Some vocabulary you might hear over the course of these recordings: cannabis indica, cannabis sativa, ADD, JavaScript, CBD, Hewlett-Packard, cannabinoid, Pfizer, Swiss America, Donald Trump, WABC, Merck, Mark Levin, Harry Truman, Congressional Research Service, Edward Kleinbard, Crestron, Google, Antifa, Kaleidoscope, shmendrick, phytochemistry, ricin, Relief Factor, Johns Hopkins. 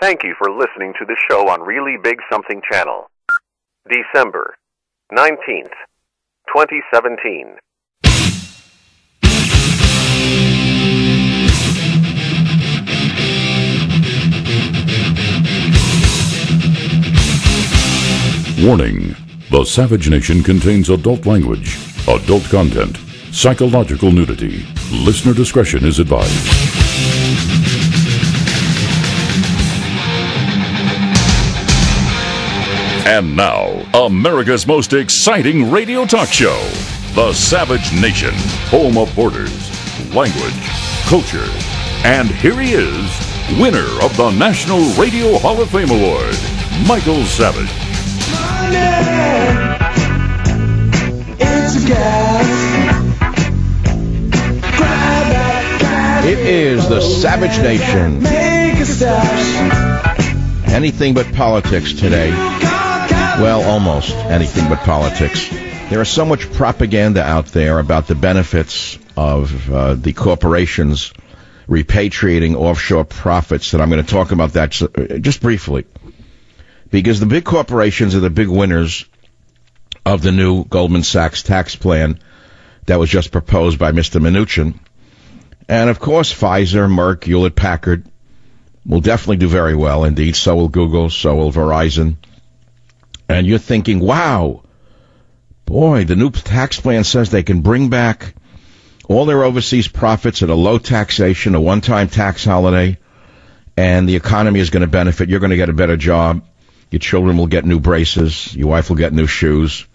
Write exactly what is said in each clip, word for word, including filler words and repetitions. Thank you for listening to the show on Really Big Something Channel. December nineteenth, twenty seventeen. Warning: The Savage Nation contains adult language, adult content, psychological nudity. Listener discretion is advised. And now, America's most exciting radio talk show, The Savage Nation, home of borders, language, culture. And here he is, winner of the National Radio Hall of Fame Award, Michael Savage. Money, it's gas. Grab that guy. It is The Savage Nation. Make a stash. Anything but politics today. Well, almost anything but politics. There is so much propaganda out there about the benefits of uh, the corporations repatriating offshore profits that I'm going to talk about that just briefly. Because the big corporations are the big winners of the new Goldman Sachs tax plan that was just proposed by Mister Mnuchin. And, of course, Pfizer, Merck, Hewlett-Packard will definitely do very well. Indeed, so will Google, so will Verizon. And you're thinking, wow, boy, the new tax plan says they can bring back all their overseas profits at a low taxation, a one-time tax holiday, and the economy is going to benefit. You're going to get a better job. Your children will get new braces. Your wife will get new shoes.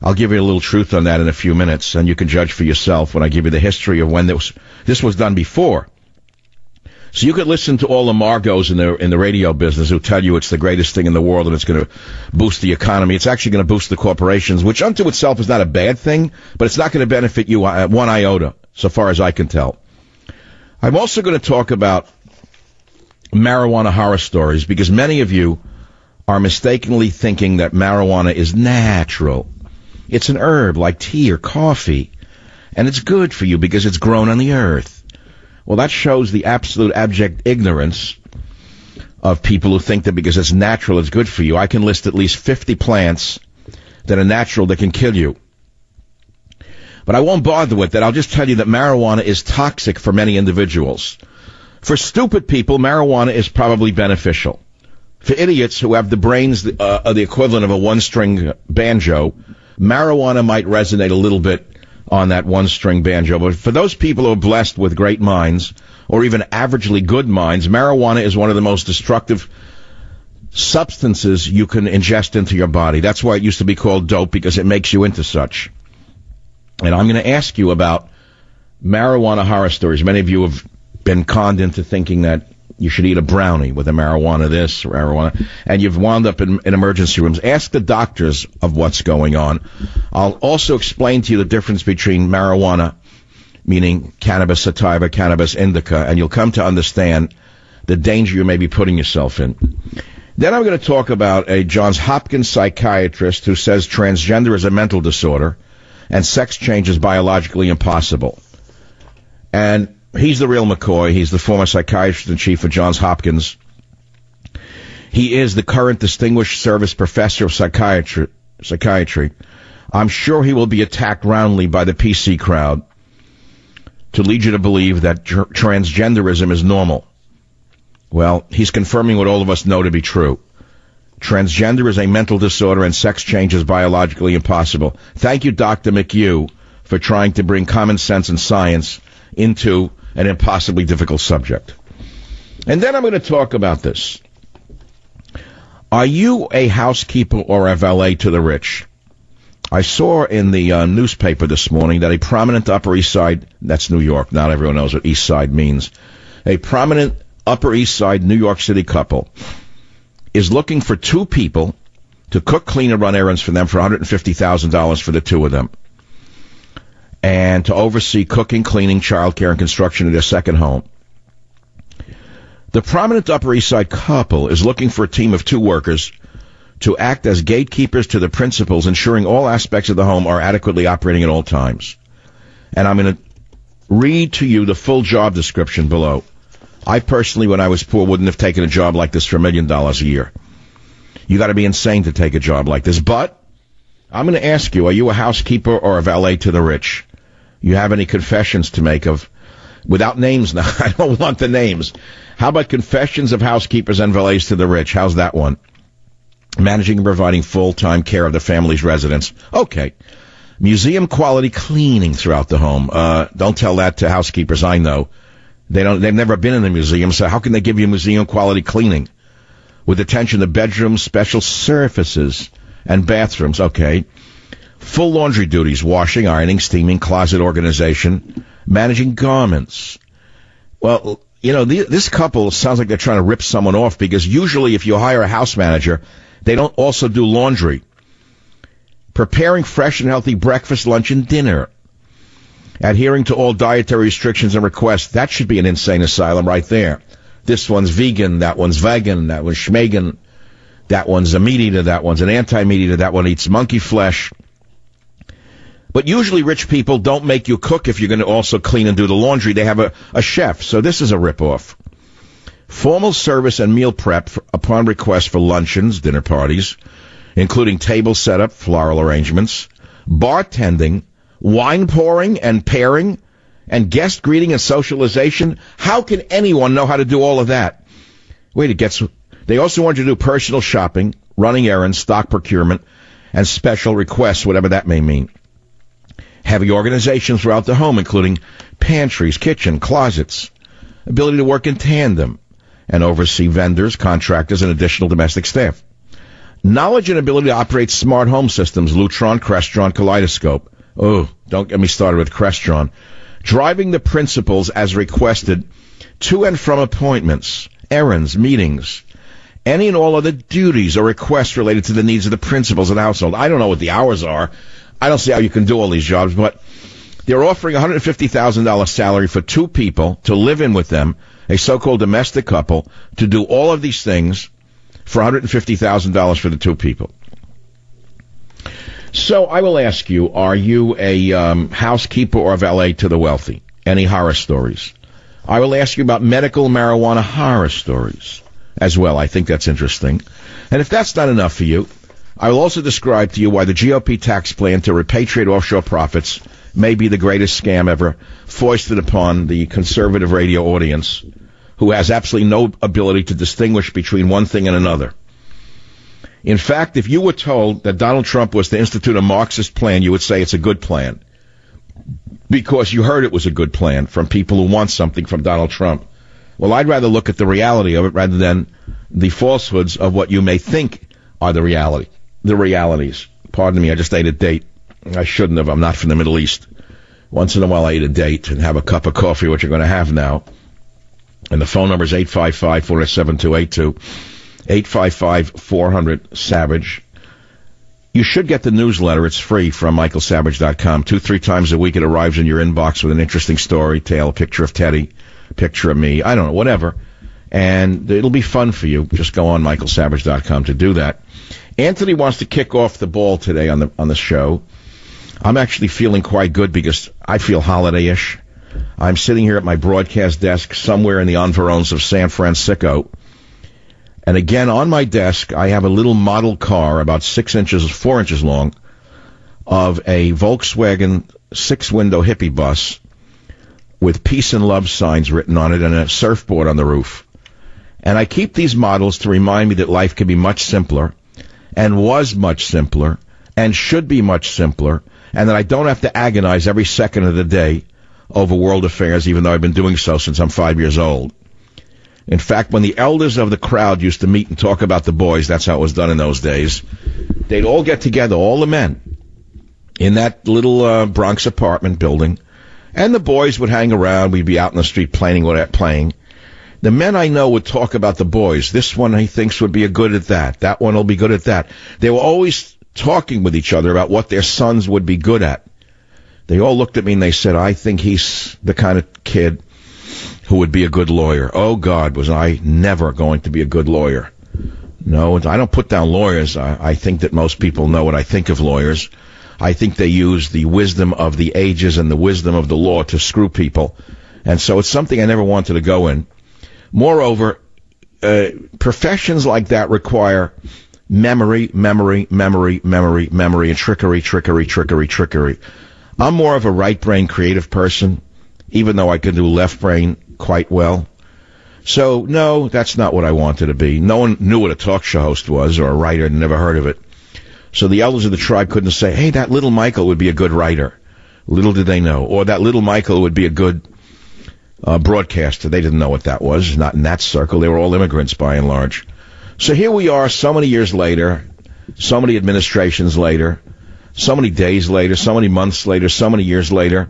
I'll give you a little truth on that in a few minutes, and you can judge for yourself when I give you the history of when this, this was done before. So you could listen to all the Margos in the in the radio business who tell you it's the greatest thing in the world and it's going to boost the economy. It's actually going to boost the corporations, which unto itself is not a bad thing, but it's not going to benefit you one iota, so far as I can tell. I'm also going to talk about marijuana horror stories, because many of you are mistakenly thinking that marijuana is natural. It's an herb like tea or coffee, and it's good for you because it's grown on the earth. Well, that shows the absolute abject ignorance of people who think that because it's natural, it's good for you. I can list at least fifty plants that are natural that can kill you. But I won't bother with that. I'll just tell you that marijuana is toxic for many individuals. For stupid people, marijuana is probably beneficial. For idiots who have the brains uh, are the equivalent of a one-string banjo, marijuana might resonate a little bit on that one-string banjo. But for those people who are blessed with great minds, or even averagely good minds, marijuana is one of the most destructive substances you can ingest into your body. That's why it used to be called dope, because it makes you into such. And I'm going to ask you about marijuana horror stories. Many of you have been conned into thinking that you should eat a brownie with a marijuana this or marijuana, and you've wound up in, in emergency rooms. Ask the doctors of what's going on. I'll also explain to you the difference between marijuana, meaning cannabis sativa, cannabis indica, and you'll come to understand the danger you may be putting yourself in. Then I'm going to talk about a Johns Hopkins psychiatrist who says transgender is a mental disorder and sex change is biologically impossible. And he's the real McCoy. He's the former psychiatrist-in-chief of Johns Hopkins. He is the current Distinguished Service Professor of Psychiatry. Psychiatry. I'm sure he will be attacked roundly by the P C crowd to lead you to believe that tr transgenderism is normal. Well, he's confirming what all of us know to be true. Transgender is a mental disorder and sex change is biologically impossible. Thank you, Doctor McHugh, for trying to bring common sense and science into an impossibly difficult subject. And then I'm going to talk about this. Are you a housekeeper or a valet to the rich? I saw in the uh, newspaper this morning that a prominent Upper East Side, that's New York, not everyone knows what East Side means, a prominent Upper East Side New York City couple is looking for two people to cook, clean, and run errands for them for one hundred fifty thousand dollars for the two of them, and to oversee cooking, cleaning, childcare, and construction of their second home. The prominent Upper East Side couple is looking for a team of two workers to act as gatekeepers to the principals, ensuring all aspects of the home are adequately operating at all times. And I'm going to read to you the full job description below. I personally, when I was poor, wouldn't have taken a job like this for a million dollars a year. You got to be insane to take a job like this. But I'm going to ask you, are you a housekeeper or a valet to the rich? You have any confessions to make of, without names now, I don't want the names. How about confessions of housekeepers and valets to the rich? How's that one? Managing and providing full-time care of the family's residents. Okay. Museum-quality cleaning throughout the home. Uh, don't tell that to housekeepers I know. They don't, they've never been in a museum, so how can they give you museum-quality cleaning? With attention to bedrooms, special surfaces, and bathrooms. Okay. Full laundry duties, washing, ironing, steaming, closet organization, managing garments. Well, you know, the, this couple sounds like they're trying to rip someone off, because usually if you hire a house manager, they don't also do laundry. Preparing fresh and healthy breakfast, lunch, and dinner. Adhering to all dietary restrictions and requests. That should be an insane asylum right there. This one's vegan, that one's vegan, that one's schmegan, that one's a meat eater, that one's an anti-meat eater, that one eats monkey flesh. But usually rich people don't make you cook if you're going to also clean and do the laundry. They have a, a chef, so this is a ripoff. Formal service and meal prep for, upon request for luncheons, dinner parties, including table setup, floral arrangements, bartending, wine pouring and pairing, and guest greeting and socialization. How can anyone know how to do all of that? Wait, it gets... They also want you to do personal shopping, running errands, stock procurement, and special requests, whatever that may mean. Heavy organization throughout the home, including pantries, kitchen, closets, ability to work in tandem, and oversee vendors, contractors, and additional domestic staff. Knowledge and ability to operate smart home systems, Lutron, Crestron, Kaleidoscope. Oh, don't get me started with Crestron. Driving the principals as requested to and from appointments, errands, meetings, any and all other duties or requests related to the needs of the principals of the household. I don't know what the hours are. I don't see how you can do all these jobs, but they're offering one hundred fifty thousand dollars salary for two people to live in with them, a so-called domestic couple, to do all of these things for one hundred fifty thousand dollars for the two people. So I will ask you, are you a um, housekeeper or a valet to the wealthy? Any horror stories? I will ask you about medical marijuana horror stories as well. I think that's interesting. And if that's not enough for you, I will also describe to you why the G O P tax plan to repatriate offshore profits may be the greatest scam ever foisted upon the conservative radio audience, who has absolutely no ability to distinguish between one thing and another. In fact, if you were told that Donald Trump was to institute a Marxist plan, you would say it's a good plan, because you heard it was a good plan from people who want something from Donald Trump. Well, I'd rather look at the reality of it rather than the falsehoods of what you may think are the reality. The realities. Pardon me, I just ate a date. I shouldn't have. I'm not from the Middle East. Once in a while I eat a date and have a cup of coffee, which you're going to have now. And the phone number is eight five five, four zero seven, two eight two, eight five five, four hundred, SAVAGE. You should get the newsletter. It's free from michael savage dot com. Two, three times a week it arrives in your inbox with an interesting story, tale, a picture of Teddy, a picture of me, I don't know, whatever. And it'll be fun for you. Just go on michael savage dot com to do that. Anthony wants to kick off the ball today on the on the show. I'm actually feeling quite good because I feel holiday-ish. I'm sitting here at my broadcast desk somewhere in the environs of San Francisco. And again, on my desk, I have a little model car about six inches, four inches long, of a Volkswagen six-window hippie bus with peace and love signs written on it and a surfboard on the roof. And I keep these models to remind me that life can be much simpler, and was much simpler, and should be much simpler, and that I don't have to agonize every second of the day over world affairs, even though I've been doing so since I'm five years old. In fact, when the elders of the crowd used to meet and talk about the boys, that's how it was done in those days, they'd all get together, all the men, in that little uh, Bronx apartment building, and the boys would hang around. We'd be out in the street playing, playing. The men I know would talk about the boys. This one he thinks would be a good at that. That one will be good at that. They were always talking with each other about what their sons would be good at. They all looked at me and they said, I think he's the kind of kid who would be a good lawyer. Oh, God, was I never going to be a good lawyer. No, I don't put down lawyers. I, I think that most people know what I think of lawyers. I think they use the wisdom of the ages and the wisdom of the law to screw people. And so it's something I never wanted to go in. Moreover, uh, professions like that require memory, memory, memory, memory, memory, and trickery, trickery, trickery, trickery. I'm more of a right-brain creative person, even though I can do left-brain quite well. So, no, that's not what I wanted to be. No one knew what a talk show host was, or a writer, and never heard of it. So the elders of the tribe couldn't say, hey, that little Michael would be a good writer. Little did they know. Or that little Michael would be a good uh, broadcaster. They didn't know what that was, not in that circle. They were all immigrants by and large. So here we are so many years later, so many administrations later, so many days later, so many months later, so many years later,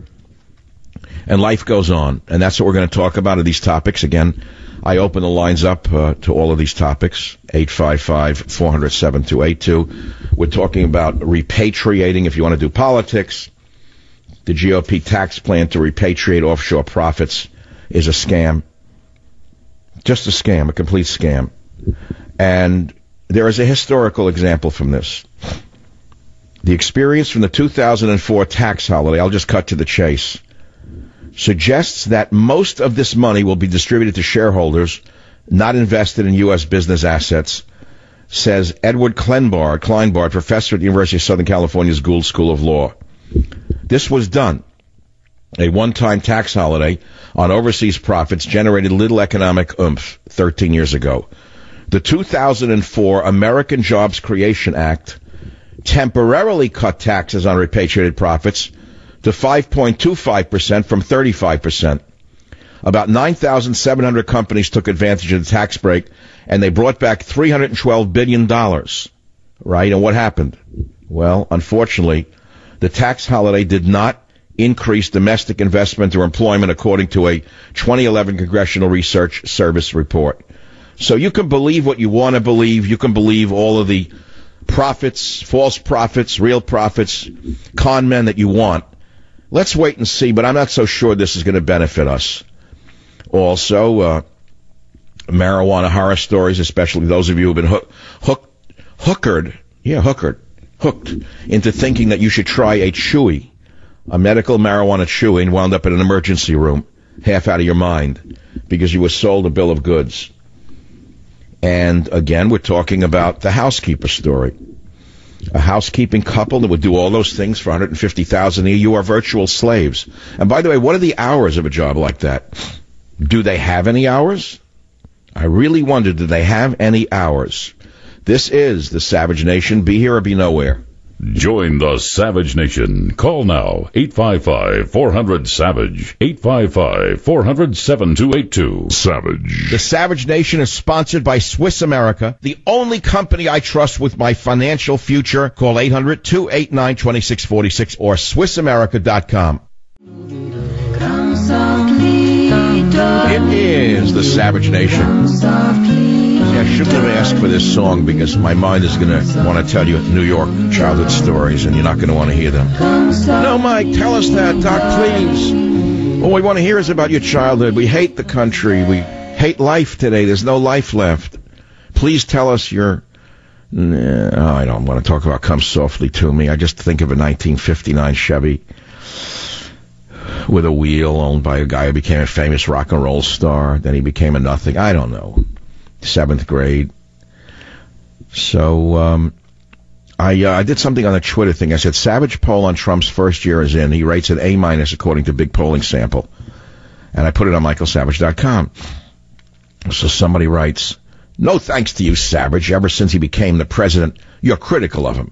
and life goes on. And that's what we're going to talk about in these topics. Again, I open the lines up uh, to all of these topics, eight five five, four hundred, seventy-two eighty-two. We're talking about repatriating, if you want to do politics. The G O P tax plan to repatriate offshore profits is a scam. Just a scam, a complete scam. And there is a historical example from this. The experience from the two thousand four tax holiday, I'll just cut to the chase, suggests that most of this money will be distributed to shareholders, not invested in U S business assets, says Edward Kleinbard, Kleinbard, professor at the University of Southern California's Gould School of Law. This was done. A one-time tax holiday on overseas profits generated little economic oomph thirteen years ago. The two thousand four American Jobs Creation Act temporarily cut taxes on repatriated profits to five point two five percent from thirty-five percent. About nine thousand seven hundred companies took advantage of the tax break, and they brought back three hundred twelve billion dollars. Right? And what happened? Well, unfortunately, the tax holiday did not increase domestic investment or employment, according to a twenty eleven Congressional Research Service report. So you can believe what you want to believe. You can believe all of the profits, false profits, real profits, con men that you want. Let's wait and see, but I'm not so sure this is going to benefit us. Also, uh, marijuana horror stories, especially those of you who have been hook, hook, hookered, yeah, hookered, hooked into thinking that you should try a chewy, a medical marijuana chewy, and wound up in an emergency room, half out of your mind, because you were sold a bill of goods. And again, we're talking about the housekeeper story. A housekeeping couple that would do all those things for one hundred fifty thousand dollars a year. You are virtual slaves. And by the way, what are the hours of a job like that? Do they have any hours? I really wonder, do they have any hours? This is The Savage Nation. Be here or be nowhere. Join The Savage Nation. Call now, eight five five, four hundred, SAVAGE, eight five five, four hundred, seventy-two eighty-two. Savage. The Savage Nation is sponsored by Swiss America, the only company I trust with my financial future. Call eight hundred, two eight nine, two six four six or swiss america dot com. It is The Savage Nation. I shouldn't have asked for this song because my mind is going to want to tell you New York childhood stories, and you're not going to want to hear them. No, Mike, tell us that, Doc, please. All we want to hear is about your childhood. We hate the country. We hate life today. There's no life left. Please tell us your... Nah, I don't want to talk about Come Softly to Me. I just think of a nineteen fifty-nine Chevy with a wheel owned by a guy who became a famous rock and roll star. Then he became a nothing. I don't know. Seventh grade. So um, I uh, I did something on the Twitter thing. I said, Savage poll on Trump's first year is in. He rates it A minus according to Big Polling Sample. And I put it on michael savage dot com. So somebody writes, no thanks to you, Savage. Ever since he became the president, you're critical of him.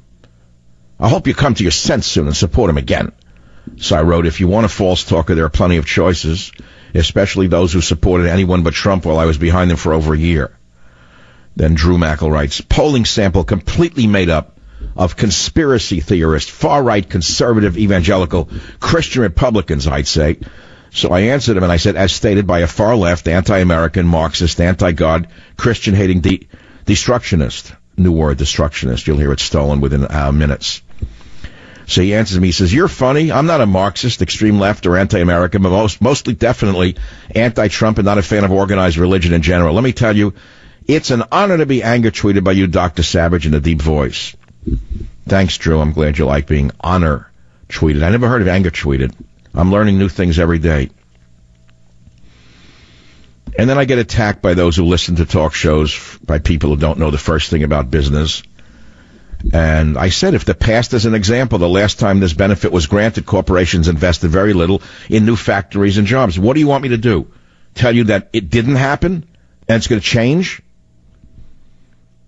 I hope you come to your sense soon and support him again. So I wrote, if you want a false talker, there are plenty of choices, especially those who supported anyone but Trump while I was behind them for over a year. Then Drew Mackel writes, polling sample completely made up of conspiracy theorists, far-right, conservative, evangelical, Christian Republicans, I'd say. So I answered him, and I said, as stated by a far-left, anti-American, Marxist, anti-God, Christian-hating de destructionist. New word, destructionist. You'll hear it stolen within uh, minutes. So he answers me, he says, you're funny. I'm not a Marxist, extreme left, or anti-American, but most, mostly definitely anti-Trump and not a fan of organized religion in general. Let me tell you, it's an honor to be anger tweeted by you, Doctor Savage, in a deep voice. Thanks, Drew. I'm glad you like being honor tweeted. I never heard of anger tweeted. I'm learning new things every day. And then I get attacked by those who listen to talk shows, by people who don't know the first thing about business. And I said, if the past is an example, the last time this benefit was granted, corporations invested very little in new factories and jobs. What do you want me to do? Tell you that it didn't happen and it's going to change?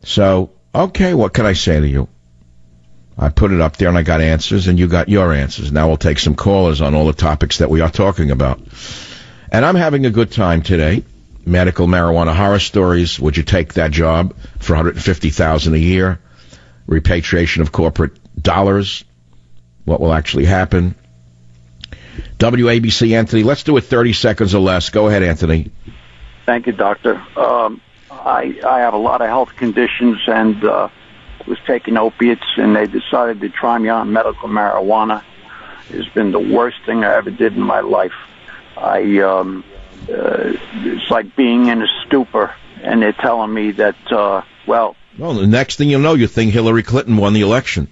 So, okay, what can I say to you? I put it up there and I got answers, and you got your answers. Now we'll take some callers on all the topics that we are talking about. And I'm having a good time today. Medical marijuana horror stories. Would you take that job for one hundred fifty thousand dollars a year? Repatriation of corporate dollars. What will actually happen? W A B C, Anthony. Let's do it thirty seconds or less. Go ahead, Anthony. Thank you, Doctor. Um, I, I have a lot of health conditions and uh, was taking opiates, and they decided to try me on medical marijuana. It's been the worst thing I ever did in my life. I um, uh, it's like being in a stupor, and they're telling me that, uh, well... Well, the next thing you know, you think Hillary Clinton won the election.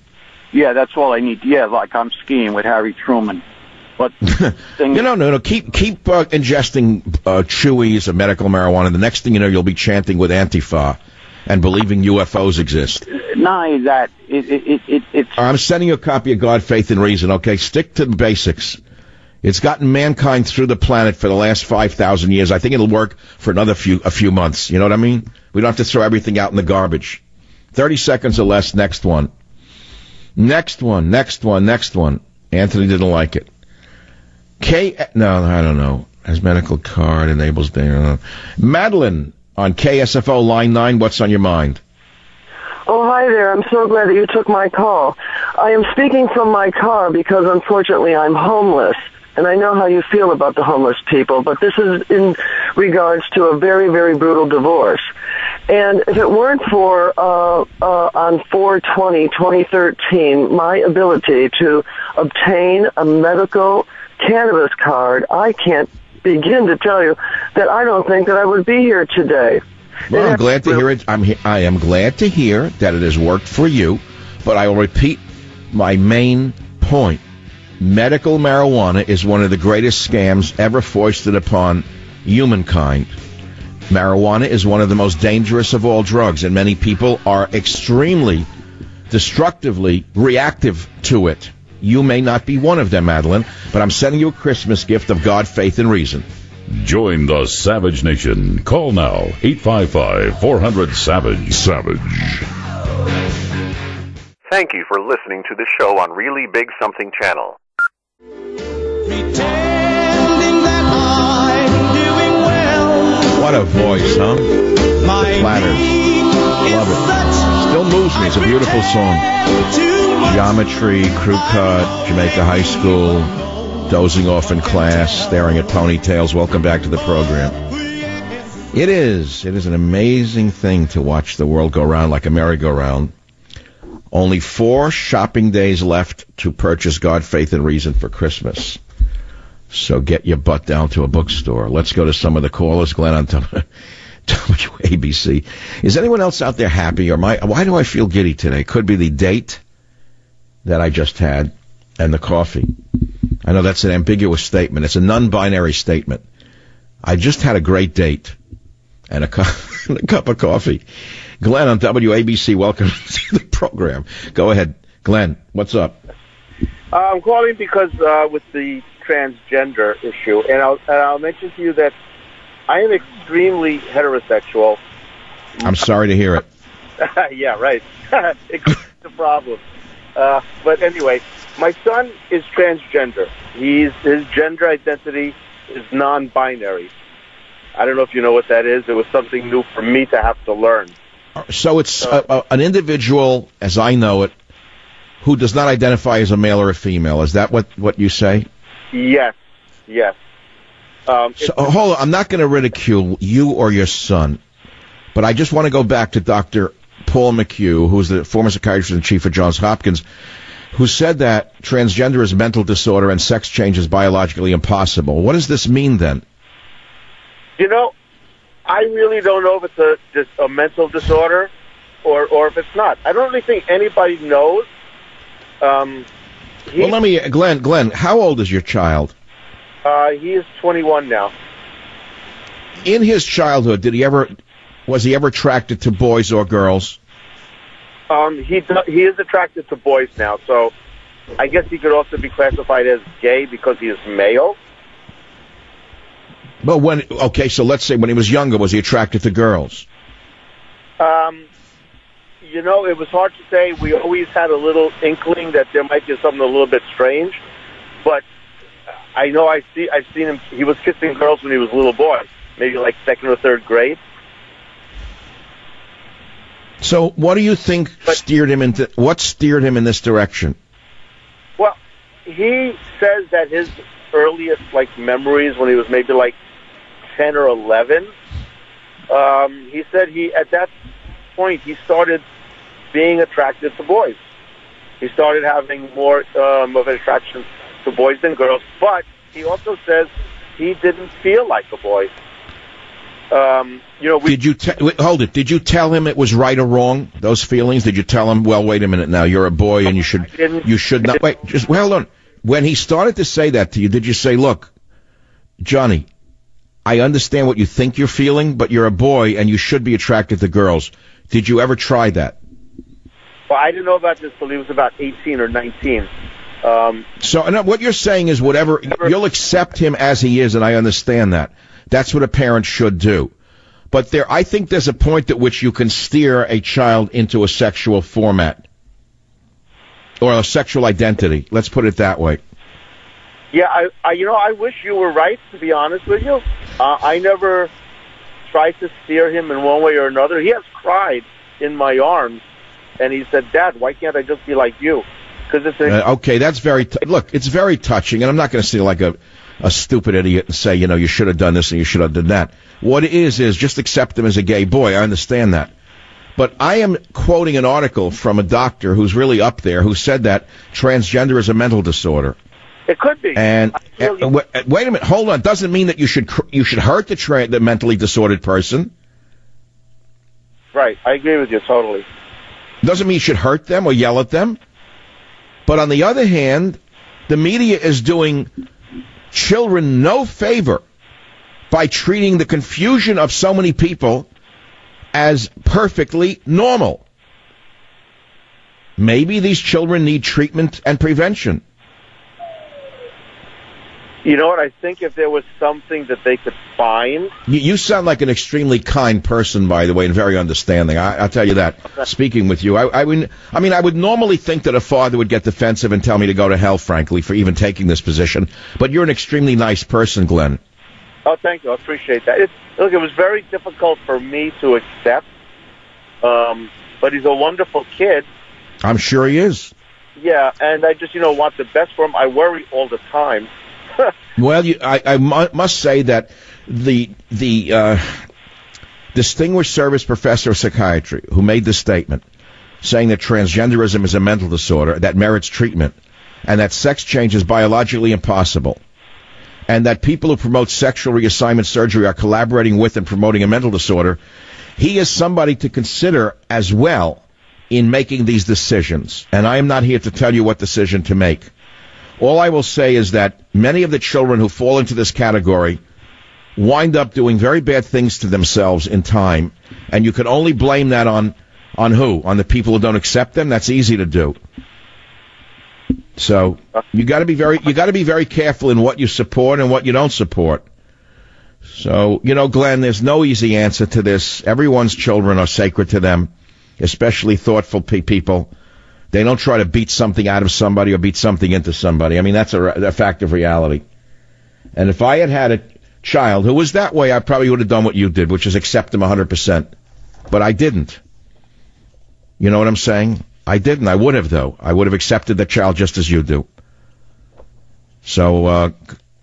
Yeah, that's all I need. Yeah, like I'm skiing with Harry Truman. But thing you know, no, no, keep keep uh, ingesting uh, chewies of medical marijuana. The next thing you know, you'll be chanting with Antifa and believing U F Os exist. Not that. It, it, it, it's... I'm sending you a copy of God, Faith, and Reason, okay? Stick to the basics. It's gotten mankind through the planet for the last five thousand years. I think it'll work for another few a few months. You know what I mean? We don't have to throw everything out in the garbage. thirty seconds or less, next one. Next one, next one, next one. Anthony didn't like it. K... No, I don't know. His medical card enables... Madeline on K S F O Line nine, what's on your mind? Oh, hi there. I'm so glad that you took my call. I am speaking from my car because, unfortunately, I'm homeless. And I know how you feel about the homeless people, but this is in regards to a very, very brutal divorce. And if it weren't for, uh, uh, on four twenty twenty thirteen, my ability to obtain a medical cannabis card, I can't begin to tell you that I don't think that I would be here today. Well, I'm glad to hear it. I'm he- I am glad to hear that it has worked for you, but I will repeat my main point. Medical marijuana is one of the greatest scams ever foisted upon humankind. Marijuana is one of the most dangerous of all drugs, and many people are extremely destructively reactive to it. You may not be one of them, Madeline, but I'm sending you a Christmas gift of God, Faith, and Reason. Join the Savage Nation. Call now, eight five five, four hundred, SAVAGE. Savage. Thank you for listening to the show on Really Big Something Channel. What a voice, huh? It flatters. I love it. Still moves me. It's a beautiful song. Geometry, Crew Cut, Jamaica High School, dozing off in class, staring at ponytails. Welcome back to the program. It is. It is an amazing thing to watch the world go round like a merry-go-round. Only four shopping days left to purchase God, Faith, and Reason for Christmas. So get your butt down to a bookstore. Let's go to some of the callers. Glenn on W A B C. Is anyone else out there happy? Or my, why do I feel giddy today? Could be the date that I just had and the coffee. I know that's an ambiguous statement. It's a non-binary statement. I just had a great date and a, cu- and a cup of coffee. Glenn on W A B C, welcome to the program. Go ahead. Glenn, what's up? I'm calling because uh, with the transgender issue, and I'll, and I'll mention to you that I am extremely heterosexual. I'm sorry to hear it. Yeah, right. It's a problem. Uh, but anyway, my son is transgender. He's, his gender identity is non-binary. I don't know if you know what that is. It was something new for me to have to learn. So it's uh, a, a, an individual, as I know it, who does not identify as a male or a female. Is that what, what you say? Yes, yes. Um, so, oh, hold on. I'm not going to ridicule you or your son, but I just want to go back to Doctor Paul McHugh, who's the former psychiatrist in chief of Johns Hopkins, who said that transgender is a mental disorder and sex change is biologically impossible. What does this mean, then? You know, I really don't know if it's a, just a mental disorder or, or if it's not. I don't really think anybody knows. Um, well, let me, Glenn, Glenn, how old is your child? Uh, he is twenty-one now. In his childhood, did he ever was he ever attracted to boys or girls? Um, he he is attracted to boys now, so I guess he could also be classified as gay because he is male. But when okay, so let's say when he was younger, was he attracted to girls? Um, you know, it was hard to say. We always had a little inkling that there might be something a little bit strange, but I know I see I've seen him. He was kissing girls when he was a little boy, maybe like second or third grade. So, what do you think but, steered him into what steered him in this direction? Well, he says that his earliest like memories when he was maybe like ten or eleven. Um, he said he at that point he started being attracted to boys. He started having more um, of an attraction to boys than girls, but he also says he didn't feel like a boy. Um, you know, we did you te- hold it? Did you tell him it was right or wrong? Those feelings? Did you tell him? Well, wait a minute. Now you're a boy, and you should you should not wait. Just well, hold on. When he started to say that to you, did you say, "Look, Johnny, I understand what you think you're feeling, but you're a boy and you should be attracted to girls"? Did you ever try that? Well, I didn't know about this till he was about eighteen or nineteen. Um, so no, what you're saying is whatever, never, you'll accept him as he is, and I understand that. That's what a parent should do. But there, I think there's a point at which you can steer a child into a sexual format or a sexual identity. Let's put it that way. Yeah, I, I, you know, I wish you were right, to be honest with you. Uh, I never tried to steer him in one way or another. He has cried in my arms, and he said, "Dad, why can't I just be like you?" Cause it's a- uh, okay, that's very... T- look, it's very touching, and I'm not going to say like a, a stupid idiot and say, you know, you should have done this and you should have done that. What it is is just accept him as a gay boy. I understand that. But I am quoting an article from a doctor who's really up there who said that transgender is a mental disorder. It could be. And really- uh, wait, wait a minute, hold on. It doesn't mean that you should cr- you should hurt the, tra- the mentally disordered person. Right. I agree with you totally. Doesn't mean you should hurt them or yell at them. But on the other hand, the media is doing children no favor by treating the confusion of so many people as perfectly normal. Maybe these children need treatment and prevention. You know what? I think if there was something that they could find... You, you sound like an extremely kind person, by the way, and very understanding. I, I'll tell you that, speaking with you. I, I, would, I mean, I would normally think that a father would get defensive and tell me to go to hell, frankly, for even taking this position. But you're an extremely nice person, Glenn. Oh, thank you. I appreciate that. It's, look, it was very difficult for me to accept, um, but he's a wonderful kid. I'm sure he is. Yeah, and I just, you know, want the best for him. I worry all the time. Well, you, I, I must say that the the uh, distinguished service professor of psychiatry who made this statement, saying that transgenderism is a mental disorder that merits treatment, and that sex change is biologically impossible, and that people who promote sexual reassignment surgery are collaborating with and promoting a mental disorder, he is somebody to consider as well in making these decisions. And I am not here to tell you what decision to make. All I will say is that many of the children who fall into this category wind up doing very bad things to themselves in time, and you can only blame that on on who? On the people who don't accept them? That's easy to do. So you got to be very you got to be very careful in what you support and what you don't support. So, you know, Glenn, there's no easy answer to this. Everyone's children are sacred to them, especially thoughtful pe- people. They don't try to beat something out of somebody or beat something into somebody. I mean, that's a, a fact of reality. And if I had had a child who was that way, I probably would have done what you did, which is accept them one hundred percent. But I didn't. You know what I'm saying? I didn't. I would have, though. I would have accepted the child just as you do. So, uh,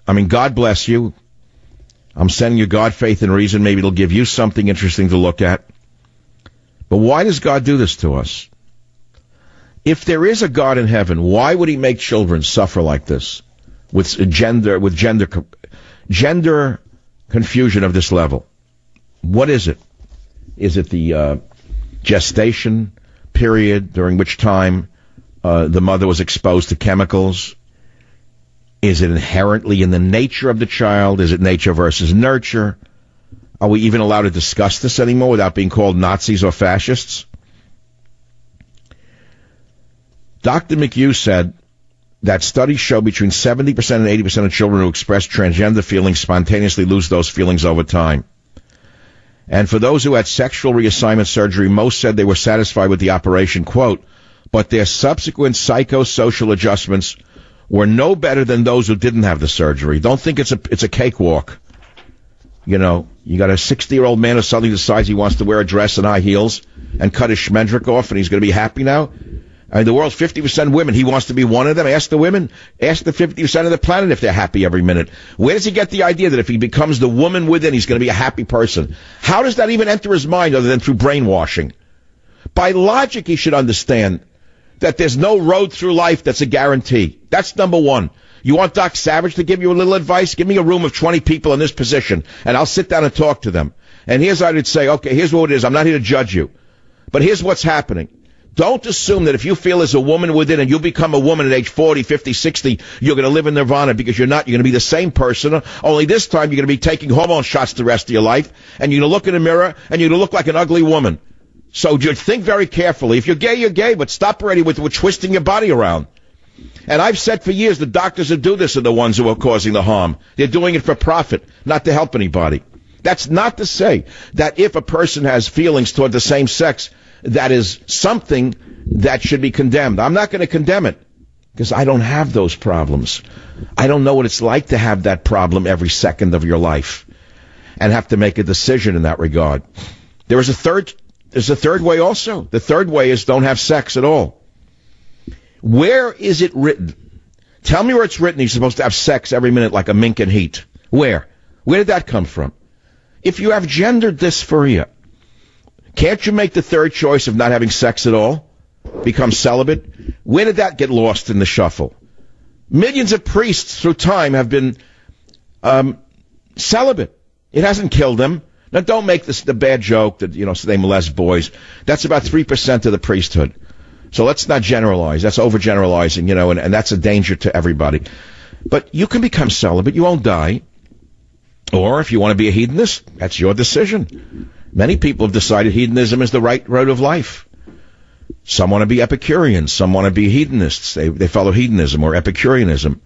I mean, God bless you. I'm sending you God, faith, and reason. Maybe it'll give you something interesting to look at. But why does God do this to us? If there is a God in heaven, why would he make children suffer like this with gender with gender gender confusion of this level? What is it? Is it the uh, gestation period during which time uh, the mother was exposed to chemicals? Is it inherently in the nature of the child? Is it nature versus nurture? Are we even allowed to discuss this anymore without being called Nazis or fascists? Doctor McHugh said that studies show between seventy percent and eighty percent of children who express transgender feelings spontaneously lose those feelings over time. And for those who had sexual reassignment surgery, most said they were satisfied with the operation, quote, but their subsequent psychosocial adjustments were no better than those who didn't have the surgery. Don't think it's a it's a cakewalk. You know, you got a sixty-year-old man who suddenly decides he wants to wear a dress and high heels and cut his shmendrick off, and he's going to be happy now? I mean, the world's fifty percent women. He wants to be one of them. Ask the women. Ask the fifty percent of the planet if they're happy every minute. Where does he get the idea that if he becomes the woman within, he's going to be a happy person? How does that even enter his mind other than through brainwashing? By logic, he should understand that there's no road through life that's a guarantee. That's number one. You want Doc Savage to give you a little advice? Give me a room of twenty people in this position, and I'll sit down and talk to them. And here's how I'd say, okay, here's what it is. I'm not here to judge you. But here's what's happening. Don't assume that if you feel there's a woman within and you become a woman at age forty, fifty, sixty, you're going to live in nirvana, because you're not. You're going to be the same person, only this time you're going to be taking hormone shots the rest of your life, and you're going to look in the mirror, and you're going to look like an ugly woman. So just think very carefully. If you're gay, you're gay, but stop already with, with twisting your body around. And I've said for years the doctors who do this are the ones who are causing the harm. They're doing it for profit, not to help anybody. That's not to say that if a person has feelings toward the same sex, that is something that should be condemned. I'm not going to condemn it, because I don't have those problems. I don't know what it's like to have that problem every second of your life and have to make a decision in that regard. There is a third, there's a third way also. The third way is don't have sex at all. Where is it written? Tell me where it's written you're supposed to have sex every minute like a mink in heat. Where? Where did that come from? If you have gender dysphoria, can't you make the third choice of not having sex at all? Become celibate? Where did that get lost in the shuffle? Millions of priests through time have been um, celibate. It hasn't killed them. Now, don't make this the bad joke that, you know, so they molest boys. That's about three percent of the priesthood. So let's not generalize. That's overgeneralizing, you know, and, and that's a danger to everybody. But you can become celibate. You won't die. Or if you want to be a hedonist, that's your decision. Many people have decided hedonism is the right road of life. Some want to be Epicureans. Some want to be hedonists. They, they follow hedonism or Epicureanism.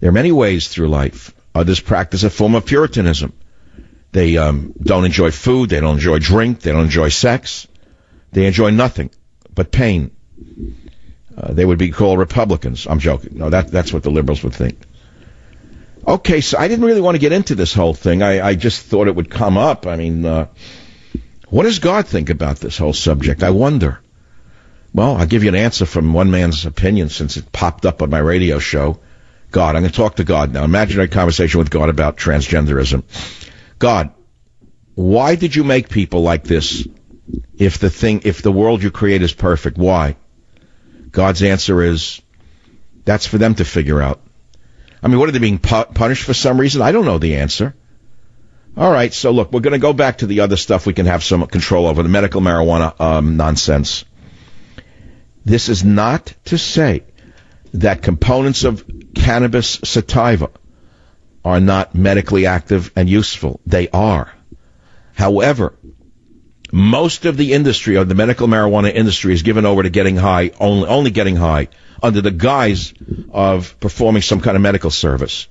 There are many ways through life. Others practice a form of Puritanism. They um, don't enjoy food. They don't enjoy drink. They don't enjoy sex. They enjoy nothing but pain. Uh, they would be called Republicans. I'm joking. No, that, that's what the liberals would think. Okay, so I didn't really want to get into this whole thing. I, I just thought it would come up. I mean, uh, what does God think about this whole subject? I wonder. Well, I'll give you an answer from one man's opinion since it popped up on my radio show. God, I'm going to talk to God now. Imagine a conversation with God about transgenderism. God, why did you make people like this? If the thing, if the world you create is perfect, why? God's answer is, that's for them to figure out. I mean, what, are they being pu- punished for some reason? I don't know the answer. All right, so look, we're going to go back to the other stuff we can have some control over, the medical marijuana um, nonsense. This is not to say that components of cannabis sativa are not medically active and useful. They are. However, most of the industry, or the medical marijuana industry, is given over to getting high, only, only getting high, under the guise of performing some kind of medical service.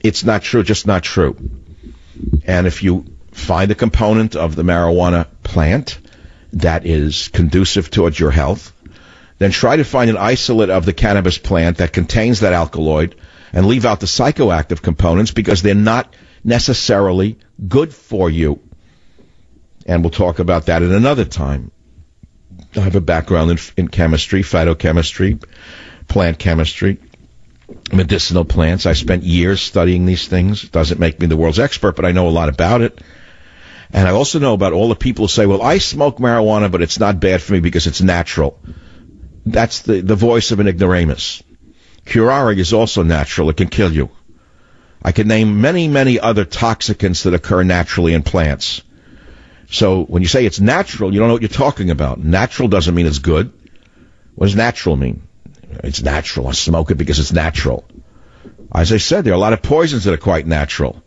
It's not true, just not true. And if you find a component of the marijuana plant that is conducive towards your health, then try to find an isolate of the cannabis plant that contains that alkaloid and leave out the psychoactive components, because they're not necessarily good for you. And we'll talk about that at another time. I have a background in, in chemistry, phytochemistry, plant chemistry, medicinal plants. I spent years studying these things. It doesn't make me the world's expert, but I know a lot about it. And I also know about all the people who say, well, I smoke marijuana, but it's not bad for me because it's natural. That's the, the voice of an ignoramus. Curare is also natural. It can kill you. I can name many, many other toxicants that occur naturally in plants. So when you say it's natural, you don't know what you're talking about. Natural doesn't mean it's good. What does natural mean? It's natural. I smoke it because it's natural. As I said, there are a lot of poisons that are quite natural.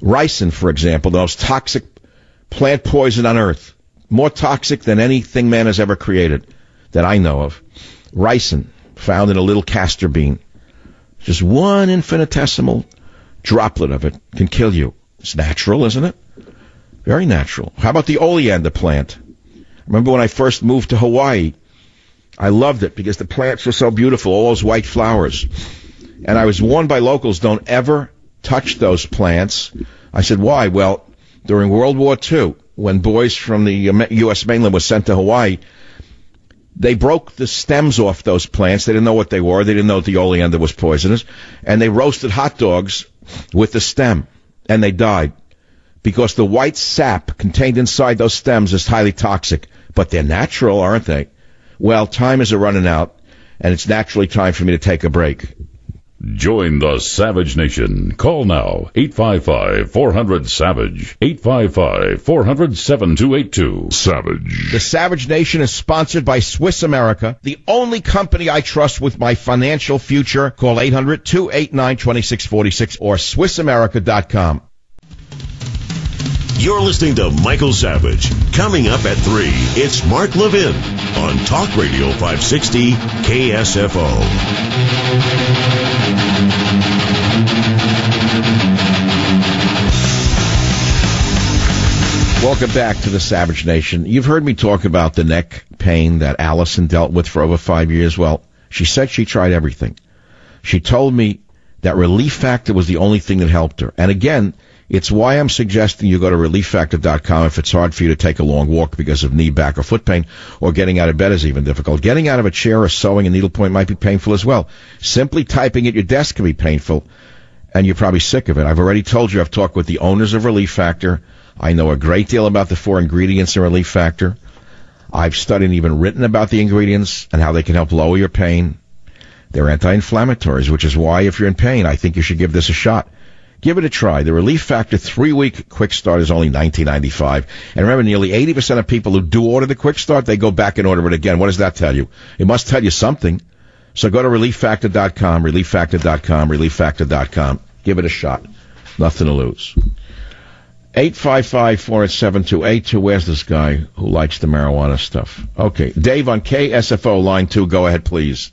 Ricin, for example, the most toxic plant poison on earth, more toxic than anything man has ever created that I know of. Ricin, found in a little castor bean. Just one infinitesimal droplet of it can kill you. It's natural, isn't it? Very natural. How about the oleander plant? Remember when I first moved to Hawaii? I loved it because the plants were so beautiful, all those white flowers. And I was warned by locals, don't ever touch those plants. I said, why? Well, during World War Two, when boys from the U S mainland were sent to Hawaii, they broke the stems off those plants. They didn't know what they were. They didn't know that the oleander was poisonous. And they roasted hot dogs with the stem, and they died. Because the white sap contained inside those stems is highly toxic. But they're natural, aren't they? Well, time is a running out, and it's naturally time for me to take a break. Join the Savage Nation. Call now, eight five five, four hundred, SAVAGE, eight five five, four hundred, seven two eight two. Savage. The Savage Nation is sponsored by Swiss America, the only company I trust with my financial future. Call eight hundred, two eight nine, two six four six or swiss america dot com. You're listening to Michael Savage. Coming up at three, it's Mark Levin on Talk Radio five sixty K S F O. Welcome back to the Savage Nation. You've heard me talk about the neck pain that Allison dealt with for over five years. Well, she said she tried everything. She told me that Relief Factor was the only thing that helped her. And again, it's why I'm suggesting you go to relief factor dot com if it's hard for you to take a long walk because of knee, back, or foot pain, or getting out of bed is even difficult. Getting out of a chair or sewing and needlepoint might be painful as well. Simply typing at your desk can be painful, and you're probably sick of it. I've already told you I've talked with the owners of Relief Factor. I know a great deal about the four ingredients in Relief Factor. I've studied and even written about the ingredients and how they can help lower your pain. They're anti-inflammatories, which is why if you're in pain, I think you should give this a shot. Give it a try. The Relief Factor three-week Quick Start is only nineteen ninety-five dollars. And remember, nearly eighty percent of people who do order the Quick Start, they go back and order it again. What does that tell you? It must tell you something. So go to relief factor dot com, relief factor dot com, relief factor dot com. Give it a shot. Nothing to lose. eight five five, four eight seven, two eight two. Where's this guy who likes the marijuana stuff? Okay. Dave on K S F O line two. Go ahead, please.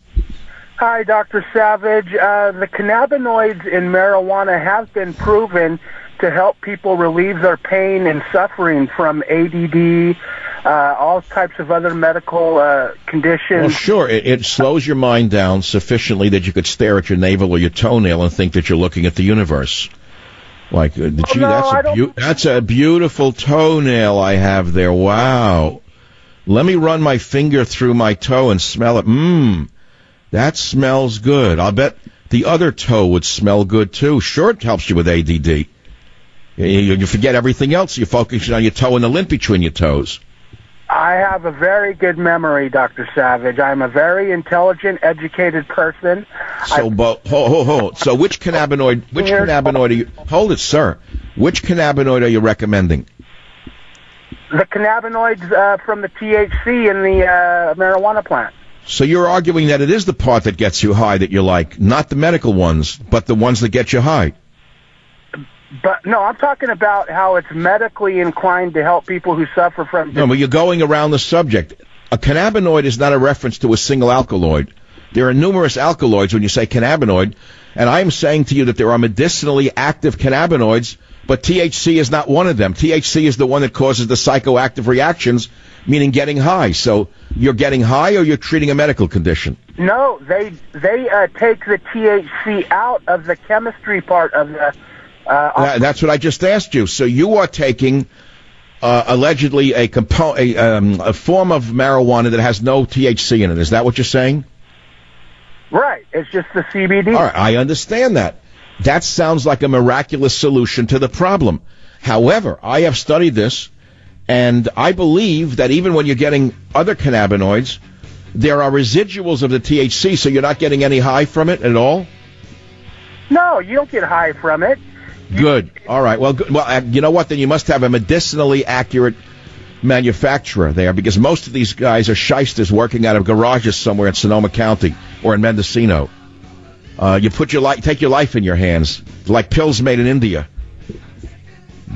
Hi, Doctor Savage. Uh, the cannabinoids in marijuana have been proven to help people relieve their pain and suffering from A D D, uh, all types of other medical uh, conditions. Well, sure. It, it slows your mind down sufficiently that you could stare at your navel or your toenail and think that you're looking at the universe. Like, uh, gee, oh, no, that's, a be- that's a beautiful toenail I have there. Wow. Let me run my finger through my toe and smell it. Mmm. That smells good. I'll bet the other toe would smell good, too. Sure, it helps you with A D D. You forget everything else. You're focusing on your toe and the lint between your toes. I have a very good memory, Doctor Savage. I'm a very intelligent, educated person. So, bo- ho, ho, ho. So which cannabinoid, which cannabinoid are you... Hold it, sir. Which cannabinoid are you recommending? The cannabinoids uh, from the T H C in the uh, marijuana plant. So you're arguing that it is the part that gets you high that you like, not the medical ones, but the ones that get you high. But no, I'm talking about how it's medically inclined to help people who suffer from... No, but you're going around the subject. A cannabinoid is not a reference to a single alkaloid. There are numerous alkaloids when you say cannabinoid, and I'm saying to you that there are medicinally active cannabinoids, but T H C is not one of them. T H C is the one that causes the psychoactive reactions, meaning getting high. So you're getting high or you're treating a medical condition? No, they they uh, take the T H C out of the chemistry part of the... Uh, that's what I just asked you. So you are taking, uh, allegedly, a, compo- a, um, a form of marijuana that has no T H C in it. Is that what you're saying? Right. It's just the C B D. All right, I understand that. That sounds like a miraculous solution to the problem. However, I have studied this, and I believe that even when you're getting other cannabinoids, there are residuals of the T H C, so you're not getting any high from it at all? No, you don't get high from it. Good. All right. Well, good. Well, you know what? Then you must have a medicinally accurate manufacturer there, because most of these guys are shysters working out of garages somewhere in Sonoma County or in Mendocino. Uh, you put your li- take your life in your hands, like pills made in India.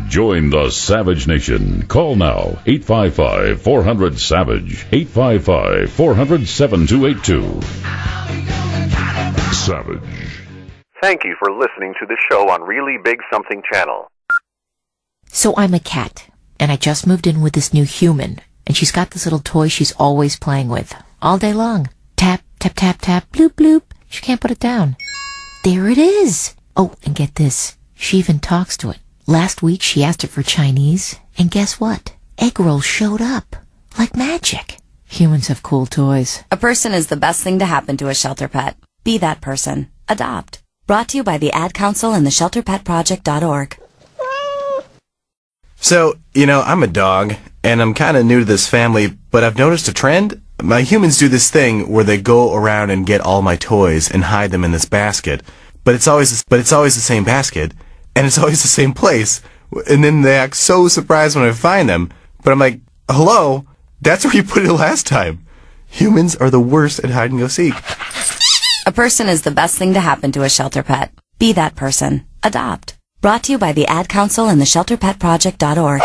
Join the Savage Nation. Call now, eight five five, four hundred, SAVAGE, eight five five, four hundred, seven two eight two. Savage. Thank you for listening to the show on Really Big Something Channel. So I'm a cat, and I just moved in with this new human, and she's got this little toy she's always playing with, all day long. Tap, tap, tap, tap, bloop, bloop. She can't put it down. There it is. Oh, and get this. She even talks to it. Last week, she asked it for Chinese, and guess what? Egg rolls showed up. Like magic. Humans have cool toys. A person is the best thing to happen to a shelter pet. Be that person. Adopt. Brought to you by the Ad Council and the shelter pet project dot org. So, you know, I'm a dog, and I'm kind of new to this family, but I've noticed a trend. My humans do this thing where they go around and get all my toys and hide them in this basket, but it's always, but it's always the same basket. And it's always the same place. And then they act so surprised when I find them. But I'm like, hello? That's where you put it last time. Humans are the worst at hide and go seek. A person is the best thing to happen to a shelter pet. Be that person. Adopt. Brought to you by the Ad Council and the shelter pet project dot org.